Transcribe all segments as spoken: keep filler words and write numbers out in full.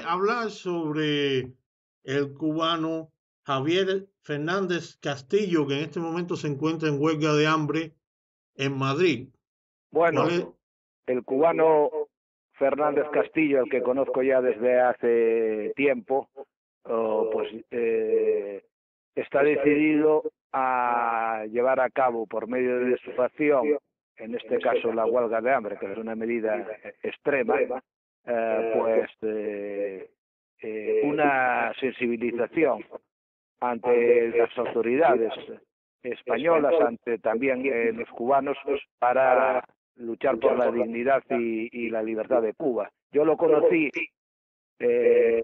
de hablar sobre el cubano Javier Fernández Castillo, que en este momento se encuentra en huelga de hambre en Madrid. Bueno, ¿vale? El cubano Fernández Castillo, el que conozco ya desde hace tiempo, oh, pues eh, está decidido a llevar a cabo por medio de su acción, en este caso la huelga de hambre, que es una medida extrema, eh, pues eh, eh, una sensibilización ante las autoridades españolas, ante también eh, los cubanos, para luchar por la dignidad y, y la libertad de Cuba. Yo lo conocí, eh,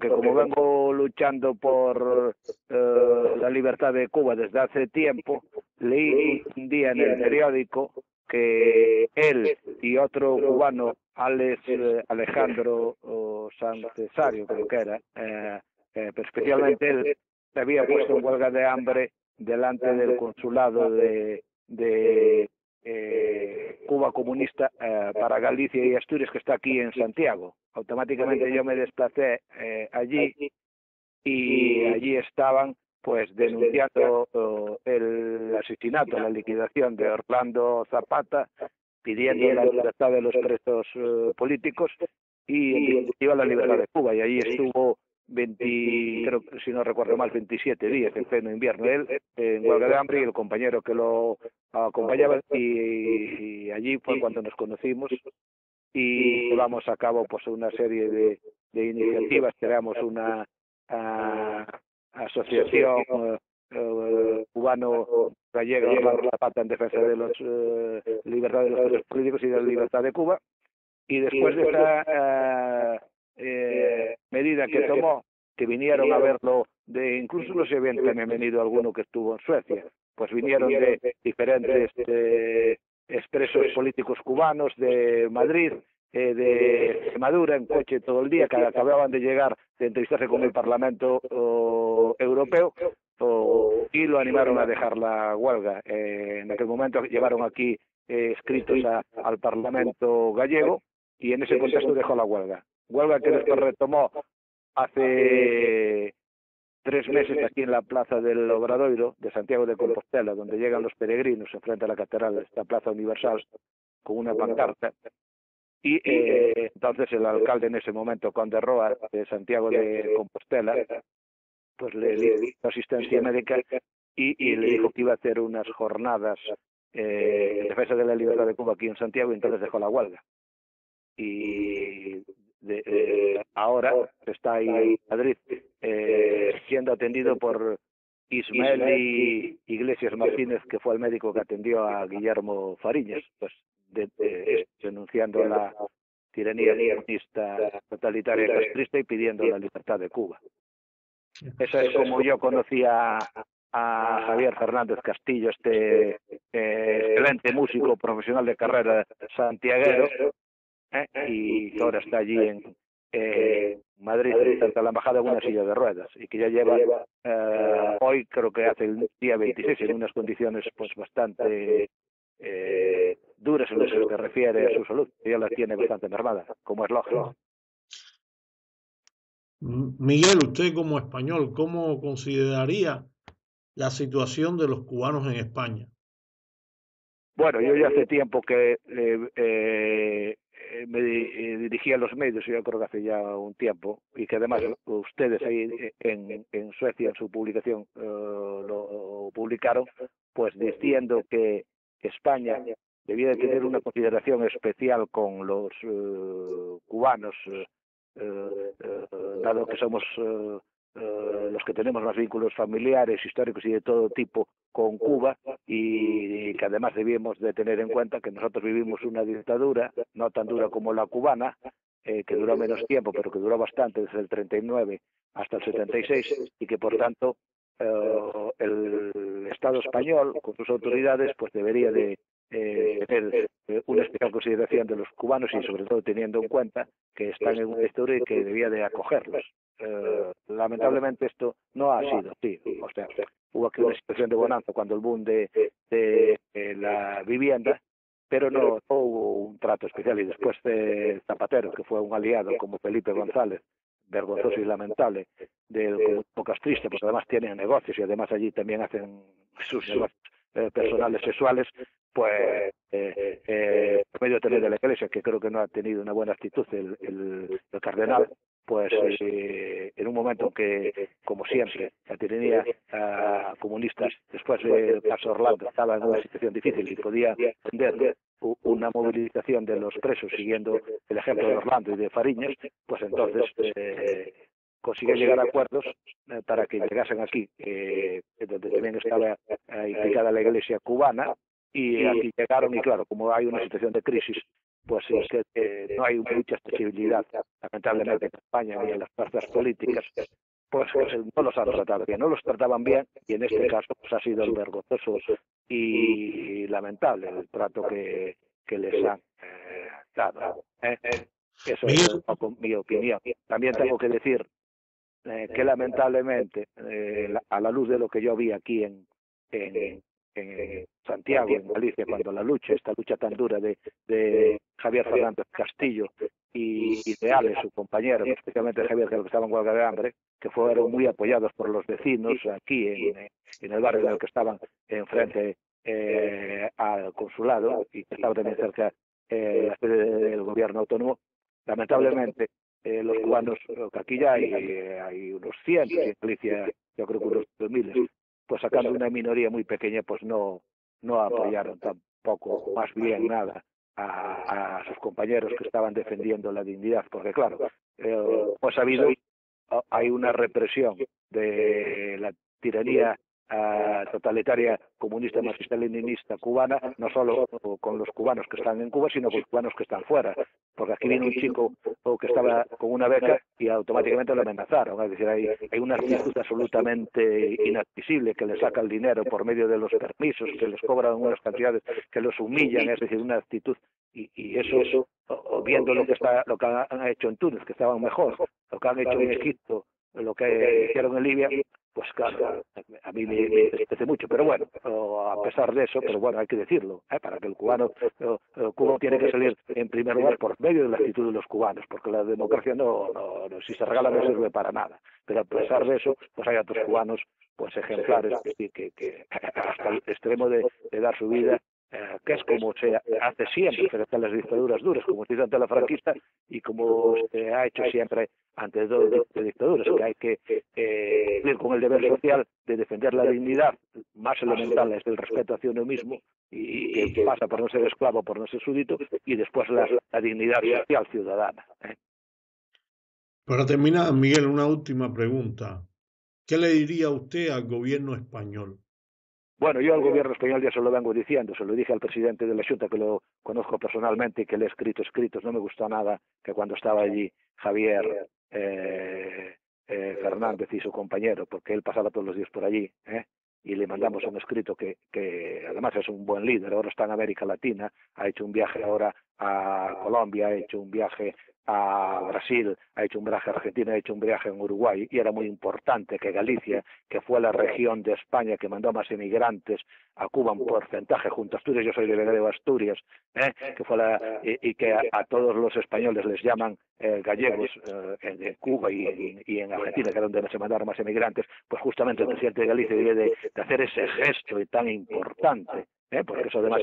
que como vengo luchando por eh, la libertad de Cuba desde hace tiempo, leí un día en el periódico que él y otro cubano, Alex eh, Alejandro oh, San Cesario, creo que era, eh, eh, pero especialmente él, se había puesto en huelga de hambre delante del consulado de, de Eh, Cuba comunista eh, para Galicia y Asturias, que está aquí en Santiago. Automáticamente yo me desplacé eh, allí, y allí estaban pues denunciando oh, el asesinato, la liquidación de Orlando Zapata, pidiendo la libertad de los presos eh, políticos y en definitiva la libertad de Cuba. Y allí estuvo veinte, creo, si no recuerdo mal, veintisiete días en pleno invierno, él en huelga de hambre y el compañero que lo acompañaba, y, y allí fue cuando nos conocimos y llevamos a cabo pues una serie de, de iniciativas. Creamos una a, asociación uh, uh, cubano gallega Orlando Zapata en defensa de los uh, libertades de los políticos y de la libertad de Cuba, y después de esta uh, Eh, medida que tomó, que vinieron a verlo, de incluso no sé bien que me han venido alguno que estuvo en Suecia, pues vinieron de diferentes eh, expresos políticos cubanos de Madrid, eh, de Extremadura, en coche todo el día, que acababan de llegar de entrevistarse con el Parlamento oh, Europeo, oh, y lo animaron a dejar la huelga. Eh, en aquel momento llevaron aquí eh, escritos a, al Parlamento gallego, y en ese contexto dejó la huelga. Huelga que después retomó hace tres meses aquí en la plaza del Obradoiro de Santiago de Compostela, donde llegan los peregrinos enfrente a la catedral, esta plaza universal, con una pancarta. Y eh, entonces el alcalde en ese momento, Conde Roa, de Santiago de Compostela, pues le dio asistencia médica y, y le dijo que iba a hacer unas jornadas eh, en defensa de la libertad de Cuba aquí en Santiago, y entonces dejó la huelga. Y De, eh, ahora está ahí en Madrid eh, siendo atendido por Ismael Iglesias Martínez, que fue el médico que atendió a Guillermo Fariñas, pues de, de, denunciando la tiranía comunista totalitaria castrista y pidiendo la libertad de Cuba. Esa es como yo conocía a Javier Fernández Castillo, este eh, excelente músico profesional de carrera santiaguero, ¿Eh? y ahora está allí en eh, Madrid, cerca de la embajada, en una silla de ruedas, y que ya lleva eh, hoy, creo que hace el día veintiséis, en unas condiciones pues bastante eh, duras en lo que se refiere a su salud. Ella la tiene bastante mermada, como es lógico. Miguel, usted como español, ¿cómo consideraría la situación de los cubanos en España? Bueno, yo ya hace tiempo que eh, eh, me dirigí a los medios, yo creo que hace ya un tiempo, y que además ustedes ahí en, en Suecia, en su publicación, uh, lo publicaron, pues diciendo que España debía tener una consideración especial con los uh, cubanos, uh, uh, dado que somos uh, Uh, los que tenemos más vínculos familiares, históricos y de todo tipo con Cuba, y, y que además debíamos de tener en cuenta que nosotros vivimos una dictadura, no tan dura como la cubana, eh, que duró menos tiempo, pero que duró bastante, desde el treinta y nueve hasta el setenta y seis, y que por tanto uh, el Estado español, con sus autoridades, pues debería de eh, tener eh, una especial consideración de los cubanos, y sobre todo teniendo en cuenta que están en una historia y que debía de acogerlos. Eh, lamentablemente esto no ha sido así. O sea, hubo aquí una situación de bonanza cuando el boom de, de, de la vivienda, pero no, no hubo un trato especial. Y después de Zapatero, que fue un aliado como Felipe González, vergonzoso y lamentable del comunismo castrista, porque además tienen negocios y además allí también hacen sus, sus eh, personales sexuales, pues eh, eh, por medio también de la Iglesia, que creo que no ha tenido una buena actitud el, el, el cardenal, pues eh, en un momento que, como siempre, la tiranía eh, comunista, después del caso Orlando, estaba en una situación difícil y podía entender una movilización de los presos siguiendo el ejemplo de Orlando y de Fariñas, pues entonces eh, consiguió llegar a acuerdos eh, para que llegasen aquí, eh, donde también estaba eh, implicada la Iglesia cubana, y aquí llegaron y claro, como hay una situación de crisis, pues es que eh, no hay mucha accesibilidad, lamentablemente, en España y en las fuerzas políticas, pues no los han tratado bien, no los trataban bien, y en este caso pues ha sido vergonzoso y lamentable el trato que, que les han eh, dado. ¿eh? Eso es mi opinión. También tengo que decir eh, que lamentablemente, eh, a la luz de lo que yo vi aquí en, en, en Santiago, en Galicia, cuando la lucha, esta lucha tan dura de, de Javier Fernández Castillo y, y de Ale, su compañero, especialmente Javier, que lo que estaba en huelga de hambre, que fueron muy apoyados por los vecinos aquí en, en el barrio en el que estaban enfrente eh, al consulado y que estaba también cerca eh, la sede del gobierno autónomo. Lamentablemente, eh, los cubanos, que aquí ya hay, hay unos cien, en Galicia yo creo que unos dos miles, pues sacando una minoría muy pequeña, pues no, no apoyaron tampoco, más bien nada, a, a sus compañeros que estaban defendiendo la dignidad, porque claro, eh, pues ha habido, hay una represión de la tiranía eh, totalitaria comunista, marxista, leninista cubana, no solo con los cubanos que están en Cuba, sino con los cubanos que están fuera, porque aquí vino un chico que estaba con una beca y automáticamente lo amenazaron. Es decir, hay, hay una actitud absolutamente inadmisible, que le sacan dinero por medio de los permisos, que les cobran unas cantidades, que los humillan, es decir, una actitud, y, y eso, viendo lo que está, lo que han hecho en Túnez, que estaban mejor, lo que han hecho en Egipto, lo que hicieron en Libia, pues claro, a mí me entristece mucho, pero bueno, a pesar de eso, pero bueno, hay que decirlo, ¿eh? Para que el cubano, el Cuba tiene que salir en primer lugar por medio de la actitud de los cubanos, porque la democracia no, no, no si se regala no sirve para nada, pero a pesar de eso, pues hay otros cubanos, pues ejemplares, que, que, que hasta el extremo de, de dar su vida, Eh, que es como se hace siempre frente a las dictaduras duras, como se hizo ante la franquista y como se ha hecho siempre ante dos dictaduras, que hay que eh, cumplir con el deber social de defender la dignidad más elemental, es el respeto hacia uno mismo, y que pasa por no ser esclavo, por no ser súbdito, y después la, la dignidad social ciudadana. ¿eh? Para terminar, Miguel, una última pregunta. ¿Qué le diría usted al gobierno español? Bueno, yo al gobierno español ya se lo vengo diciendo, se lo dije al presidente de la Junta, que lo conozco personalmente y que le he escrito escritos. No me gustó nada que cuando estaba allí Javier eh, eh, Fernández y su compañero, porque él pasaba todos los días por allí, ¿eh? Y le mandamos un escrito que, que además es un buen líder, ahora está en América Latina, ha hecho un viaje ahora a Colombia, ha hecho un viaje a Brasil, ha hecho un viaje a Argentina, ha hecho un viaje en Uruguay, y era muy importante que Galicia, que fue la región de España que mandó más emigrantes a Cuba en porcentaje junto a Asturias, yo soy delegado de Asturias, ¿eh? que fue la, y, y que a, a todos los españoles les llaman eh, gallegos eh, en, en Cuba y en, y en Argentina, que era donde se mandaron más emigrantes, pues justamente el presidente de Galicia debe de, de hacer ese gesto tan importante. ¿Eh? Porque eso además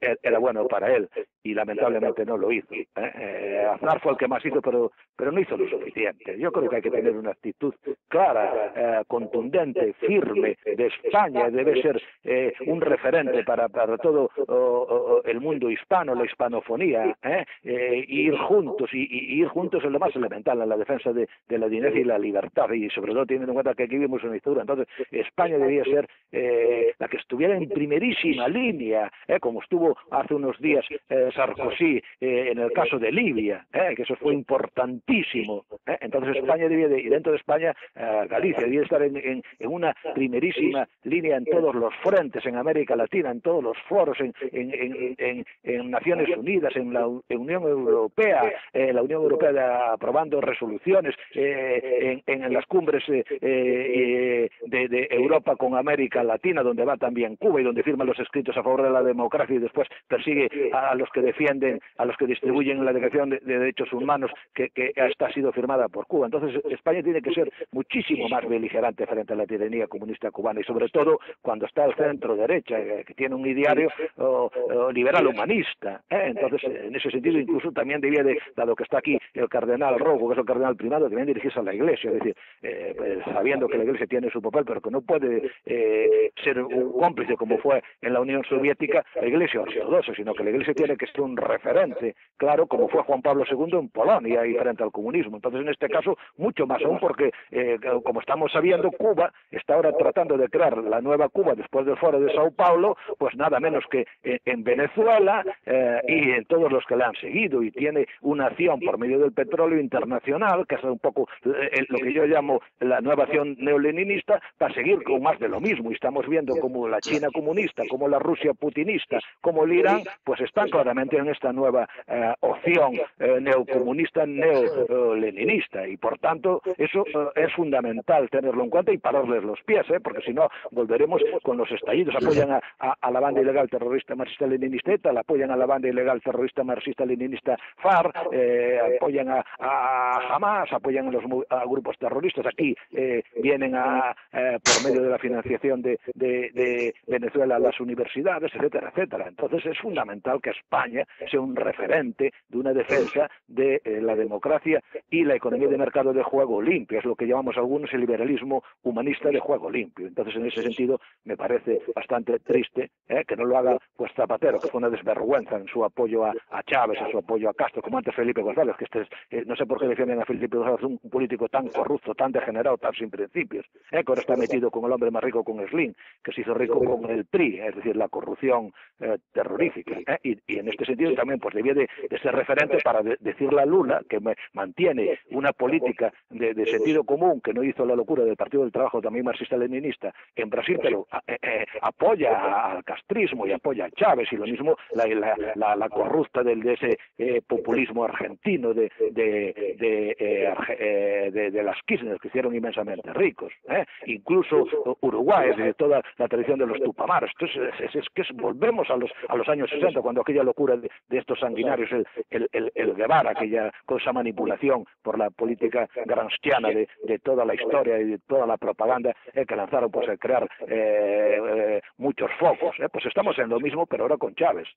era, era bueno para él, y lamentablemente no lo hizo. ¿eh? Eh, Aznar fue el que más hizo, pero, pero no hizo lo suficiente. Yo creo que hay que tener una actitud clara, eh, contundente, firme de España. Debe ser eh, un referente para, para todo o, o, el mundo hispano, la hispanofonía, ¿eh? Eh, ir juntos, y, y ir juntos es lo más elemental en la defensa de, de la dignidad y la libertad, y sobre todo teniendo en cuenta que aquí vivimos una dictadura. Entonces España debía ser eh, la que estuviera en primerísima línea, eh, como estuvo hace unos días eh, Sarkozy eh, en el caso de Libia, eh, que eso fue importantísimo. Eh. Entonces España debía, de, y dentro de España, eh, Galicia debía estar en, en, en una primerísima línea en todos los frentes, en América Latina, en todos los foros, en, en, en, en, en Naciones Unidas, en la en Unión Europea, eh, la Unión Europea de, aprobando resoluciones, eh, en, en las cumbres eh, eh, de, de Europa con América Latina, donde va también Cuba y donde firman los escritos movimientos a favor de la democracia y después persigue a los que defienden, a los que distribuyen la Declaración de, de Derechos Humanos que, que hasta ha sido firmada por Cuba. Entonces España tiene que ser muchísimo más beligerante frente a la tiranía comunista cubana, y sobre todo cuando está el centro derecha, que tiene un ideario o, o liberal humanista, ¿eh? Entonces en ese sentido incluso también debía de, dado que está aquí el cardenal Rojo, que es el cardenal primado, debían dirigirse a la Iglesia, es decir, eh, pues, sabiendo que la Iglesia tiene su papel, pero que no puede eh, ser un cómplice como fue en la Unión Soviética la Iglesia ortodoxa, sino que la Iglesia tiene que ser un referente, claro, como fue Juan Pablo segundo en Polonia y frente al comunismo. Entonces en este caso mucho más aún, porque eh, como estamos sabiendo, Cuba está ahora tratando de crear la nueva Cuba después del Foro de Sao Paulo, pues nada menos que eh, en Venezuela eh, y en todos los que la han seguido, y tiene una acción por medio del petróleo internacional, que es un poco eh, lo que yo llamo la nueva acción neoleninista, para seguir con más de lo mismo. Y estamos viendo como la China comunista, como la Rusia putinista, como el Irán, pues están claramente en esta nueva eh, opción eh, neocomunista, neoleninista, y por tanto eso eh, es fundamental tenerlo en cuenta y pararles los pies, ¿eh? Porque si no volveremos con los estallidos. Apoyan a, a, a la banda ilegal terrorista marxista-leninista ETA, la apoyan a la banda ilegal terrorista marxista-leninista FARC, eh, apoyan a, a Hamas, apoyan a los a grupos terroristas. Aquí eh, vienen a, eh, por medio de la financiación de, de, de Venezuela a las universidades, etcétera, etcétera. Entonces es fundamental que España sea un referente de una defensa de eh, la democracia y la economía de mercado de juego limpio, es lo que llamamos algunos el liberalismo humanista de juego limpio. Entonces en ese sentido me parece bastante triste ¿eh? que no lo haga pues Zapatero, que fue una desvergüenza en su apoyo a, a Chávez, en su apoyo a Castro, como antes Felipe González, que este es, eh, no sé por qué defienden a Felipe González, un político tan corrupto, tan degenerado, tan sin principios, ¿eh? que ahora está metido con el hombre más rico, con Slim, que se hizo rico con el P R I, ¿eh? es decir, la corrupción eh, terrorífica. ¿eh? Y, y en este sentido también pues debía de, de ser referente para de, decirle a Lula que me, mantiene una política de, de sentido común, que no hizo la locura del Partido del Trabajo, también marxista-leninista, en Brasil, pero eh, eh, apoya al castrismo y apoya a Chávez, y lo mismo la, la, la, la corrupta del, de ese eh, populismo argentino de de, de, eh, de de las Kirchner, que hicieron inmensamente ricos, ¿eh? incluso Uruguay, es de toda la tradición de los Tupamaros. Entonces es, es, es que volvemos a los a los años sesenta, cuando aquella locura de, de estos sanguinarios, el, el, el, el Guevara, aquella cosa manipulación por la política gramsciana de, de toda la historia y de toda la propaganda eh, que lanzaron pues a crear eh, eh, muchos focos. Eh. Pues estamos en lo mismo, pero ahora con Chávez.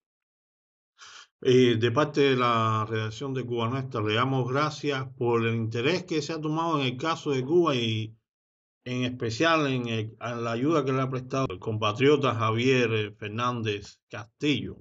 Eh, de parte de la redacción de Cuba Nuestra, le damos gracias por el interés que se ha tomado en el caso de Cuba y en especial en, el, en la ayuda que le ha prestado el compatriota Javier Fernández Castillo.